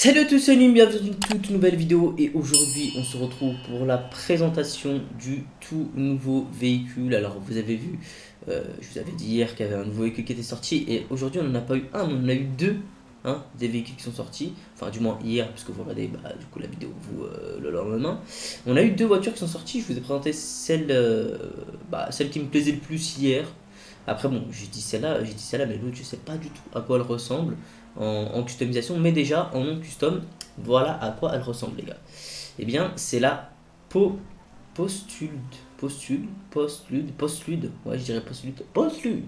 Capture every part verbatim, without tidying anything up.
Salut tous, salut, bienvenue dans une toute nouvelle vidéo et aujourd'hui on se retrouve pour la présentation du tout nouveau véhicule. Alors vous avez vu, euh, je vous avais dit hier qu'il y avait un nouveau véhicule qui était sorti et aujourd'hui on n'en a pas eu un, on en a eu deux hein, des véhicules qui sont sortis, enfin du moins hier puisque vous regardez bah, du coup la vidéo vous, euh, le lendemain. On a eu deux voitures qui sont sorties, je vous ai présenté celle, euh, bah, celle qui me plaisait le plus hier. Après bon, j'ai dit celle-là, j'ai dit celle-là, mais l'autre je sais pas du tout à quoi elle ressemble en, en customisation, mais déjà en non custom, voilà à quoi elle ressemble les gars. Et bien c'est la po, Postlude, Postlude, Postlude, Postlude, ouais je dirais Postlude, Postlude.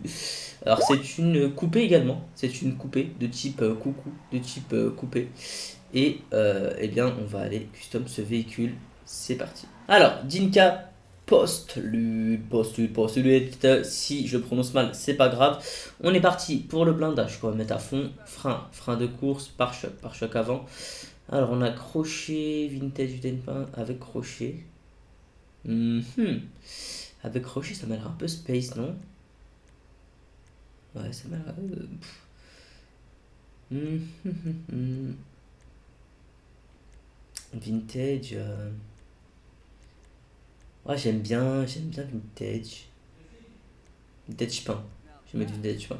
Alors c'est une coupée également, c'est une coupée de type euh, coucou, de type euh, coupée. Et euh, eh bien on va aller custom ce véhicule, c'est parti. Alors Dinka. Postlude, Postlude, Postlude, si je prononce mal, c'est pas grave. On est parti pour le blindage, je vais mettre à fond, frein, frein de course, pare-choc, pare-choc avant. Alors on a crochet, vintage du Dinka avec crochet. Mm-hmm. Avec crochet ça m'a l'air un peu space, non? Ouais, ça m'a l'air... Mm-hmm. Vintage... Euh... Ouais, j'aime bien, j'aime bien vintage. Vintage pain. Je vais mettre vintage pain.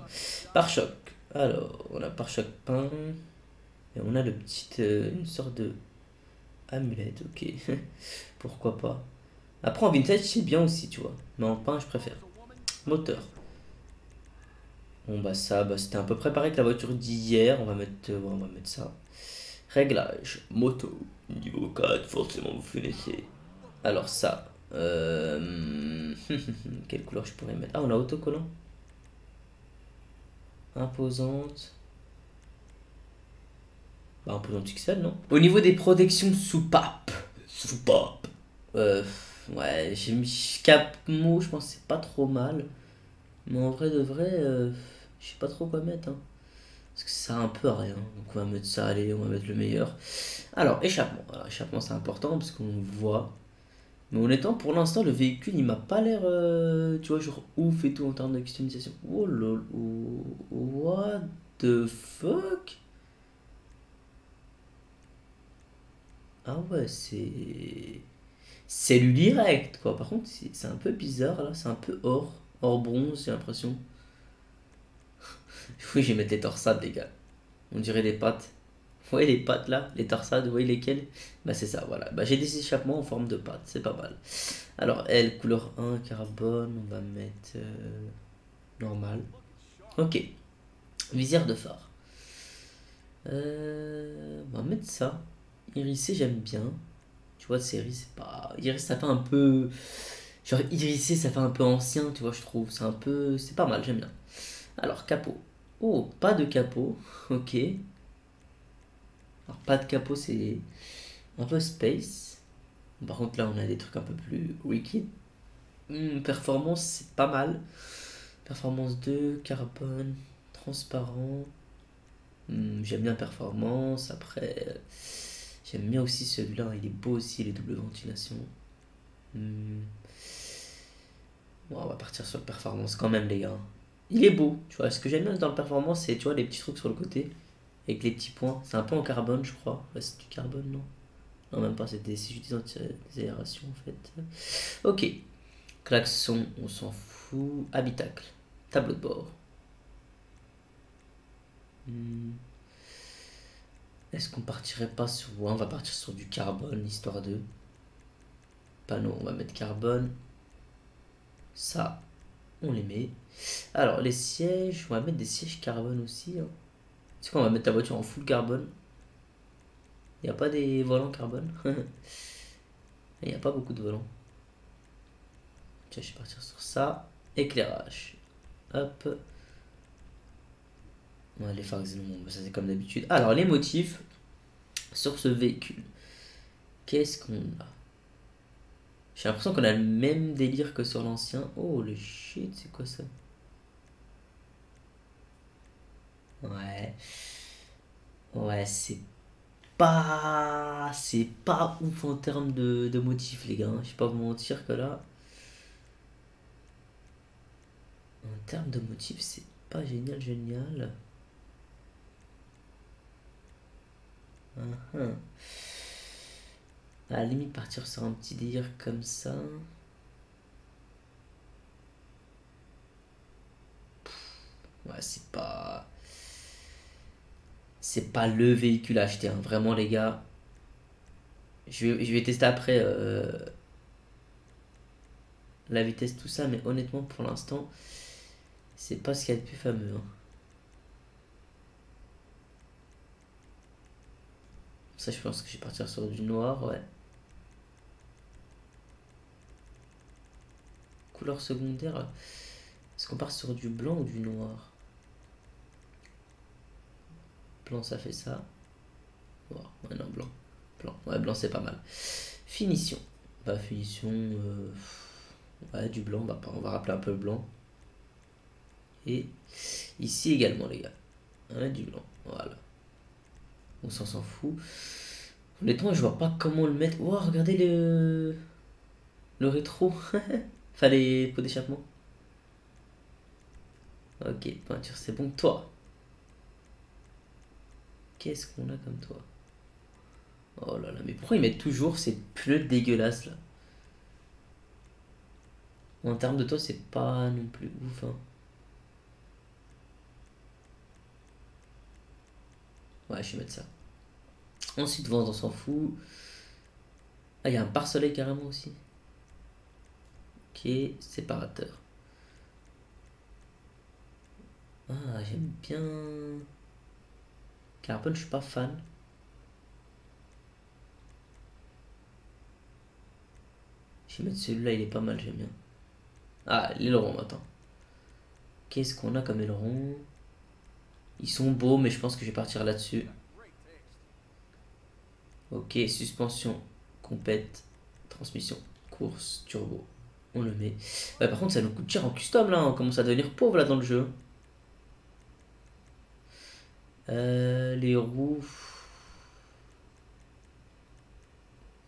Pare-choc. Alors, on a pare-choc pain. Et on a le petit. Euh, une sorte de. Amulette, ok. Pourquoi pas. Après, en vintage, c'est bien aussi, tu vois. Mais en pain, je préfère. Moteur. Bon, bah, ça, bah, c'était un peu préparé avec la voiture d'hier. On va mettre. Euh, ouais, on va mettre ça. Réglage. Moto. Niveau quatre, forcément, vous connaissez. Alors, ça. Euh... Quelle couleur je pourrais mettre? Ah, on a autocollant. Imposante. Bah, imposante X L, non? Au niveau des protections soupape. Soupape. Euh, ouais, j'ai mis Capmo, je pense que c'est pas trop mal. Mais en vrai de vrai, euh, je sais pas trop quoi mettre. Hein. Parce que ça sert un peu à rien. Donc, on va mettre ça, allez, on va mettre le meilleur. Alors, échappement. Alors, échappement, c'est important parce qu'on voit. Mais honnêtement, pour l'instant, le véhicule, il m'a pas l'air, euh, tu vois, genre ouf et tout en termes de customisation. Oh lol, oh, what the fuck? Ah ouais, c'est... C'est le direct, quoi. Par contre, c'est un peu bizarre, là. C'est un peu or, or bronze, j'ai l'impression. Oui, je vais mettre les torsades, les gars. On dirait les pattes. Vous voyez les pattes là, les torsades, vous voyez lesquelles? Bah c'est ça, voilà. Bah j'ai des échappements en forme de pattes, c'est pas mal. Alors elle, couleur un, carbone, on va mettre euh, normal. Ok. Visière de phare. Euh, on va mettre ça. Irisé, j'aime bien. Tu vois, c'est irisé, c'est pas... Irisé, ça fait un peu... Genre irisé, ça fait un peu ancien, tu vois, je trouve. C'est un peu... C'est pas mal, j'aime bien. Alors, capot. Oh, pas de capot. Ok. Alors, pas de capot, c'est un peu space. Par contre, là, on a des trucs un peu plus wicked. Mmh, performance, c'est pas mal. Performance deux, carbone, transparent. Mmh, j'aime bien performance. Après, j'aime bien aussi celui-là. Il est beau aussi, les doubles ventilations. Mmh. Bon, on va partir sur le performance quand même, les gars. Il est beau. Tu vois, ce que j'aime bien dans le performance, c'est, tu vois, les petits trucs sur le côté. Avec les petits points, c'est un peu en carbone, je crois. Là, c'est du carbone, non? Non, même pas, c'est juste des anti-aérations en fait. Ok, klaxon, on s'en fout. Habitacle, tableau de bord. Hmm. Est-ce qu'on partirait pas sur. Ouais, on va partir sur du carbone, histoire de. Panneau, on va mettre carbone. Ça, on les met. Alors, les sièges, on va mettre des sièges carbone aussi. Hein. C'est quoi, on va mettre la voiture en full carbone. Il n'y a pas des volants carbone. Il n'y a pas beaucoup de volants. Tiens, je vais partir sur ça. Éclairage. Hop. Ouais, les phares xénon, ça c'est comme d'habitude. Alors, les motifs sur ce véhicule. Qu'est-ce qu'on a? J'ai l'impression qu'on a le même délire que sur l'ancien. Oh, le shit, c'est quoi ça? Ouais, ouais, c'est pas, c'est pas ouf en termes de, de motifs, les gars. Hein. Je vais pas vous mentir que là, en termes de motifs, c'est pas génial, génial. Uh-huh. À la limite, partir sur un petit délire comme ça. Ouais, c'est pas... C'est pas le véhicule à acheter, hein. Vraiment, les gars. Je vais, je vais tester après euh, la vitesse, tout ça, mais honnêtement, pour l'instant, c'est pas ce qu'il y a de plus fameux, hein. Ça, je pense que je vais partir sur du noir, ouais. Couleur secondaire. Est-ce qu'on part sur du blanc ou du noir? Blanc, ça fait ça. Oh, ouais, non, blanc. Blanc, ouais, blanc, c'est pas mal. Finition. Bah, finition... Euh... Ouais, du blanc, bah, on va rappeler un peu blanc. Et ici également, les gars. Ouais, du blanc, voilà. On s'en s'en fout. Honnêtement, je vois pas comment le mettre. Oh, regardez le... Le rétro. Enfin, les pots d'échappement. Ok, peinture, c'est bon. Toi, qu'est-ce qu'on a comme toi? Oh là là, mais pourquoi ils mettent toujours ces pneus dégueulasses là? En termes de toi, c'est pas non plus ouf, hein. Ouais, je vais mettre ça. Ensuite, vente, on s'en fout. Ah, il y a un pare-soleil carrément aussi. Ok, séparateur. Ah, j'aime bien... Carbone, je suis pas fan. Je vais mettre celui-là, il est pas mal, j'aime bien. Ah, l'aileron, attends. Qu'est-ce qu'on a comme aileron? Ils sont beaux, mais je pense que je vais partir là-dessus. Ok, suspension, compète, transmission, course, turbo. On le met. Bah, par contre, ça nous coûte cher en custom, là. On commence à devenir pauvre, là, dans le jeu. Euh, les roues...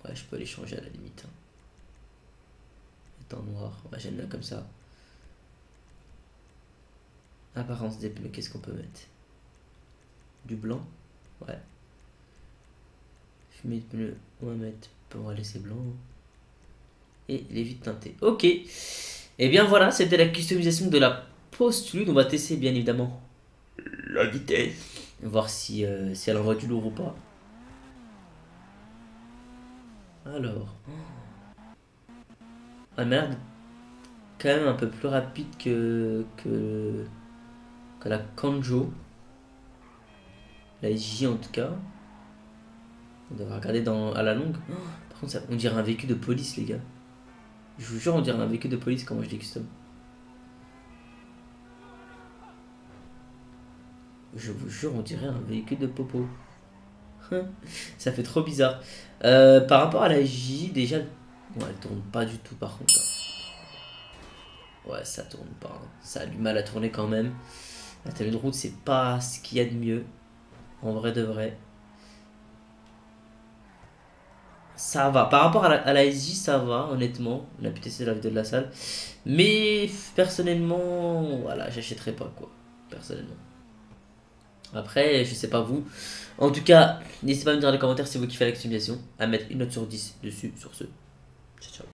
Ouais, je peux les changer à la limite. Étant noir, ouais, j'aime bien comme ça. Apparence des pneus, qu'est-ce qu'on peut mettre? Du blanc? Ouais. Fumée de pneus, on va mettre... On va laisser blanc. Et les vitres teintées. Ok. Et bien voilà, c'était la customisation de la Postlude. On va tester bien évidemment la vitesse, voir si, euh, si elle envoie du lourd ou pas. Alors, elle m'a l'air quand même un peu plus rapide que que, que la Kanjo, la S J en tout cas. On devrait regarder dans, à la longue. Oh, par contre, ça, on dirait un véhicule de police, les gars. Je vous jure, on dirait un véhicule de police quand moi je dis custom. Je vous jure, on dirait un véhicule de popo. Ça fait trop bizarre. Euh, par rapport à la J, déjà... Bon, elle tourne pas du tout, par contre. Ouais, ça tourne pas. Hein. Ça a du mal à tourner quand même. La tenue de route, c'est pas ce qu'il y a de mieux. En vrai de vrai. Ça va. Par rapport à la, à la S J, ça va, honnêtement. On a pu tester la vidéo de la salle. Mais, personnellement... Voilà, j'achèterai pas, quoi. Personnellement. Après, je sais pas vous. En tout cas, n'hésitez pas à me dire dans les commentaires si vous kiffez la customisation. À mettre une note sur dix dessus. Sur ce, ciao ciao.